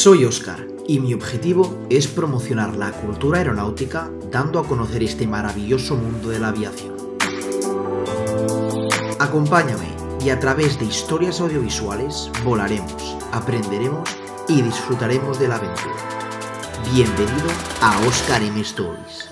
Soy Oscar y mi objetivo es promocionar la cultura aeronáutica dando a conocer este maravilloso mundo de la aviación. Acompáñame y a través de historias audiovisuales volaremos, aprenderemos y disfrutaremos de la aventura. Bienvenido a Oscar M Stories.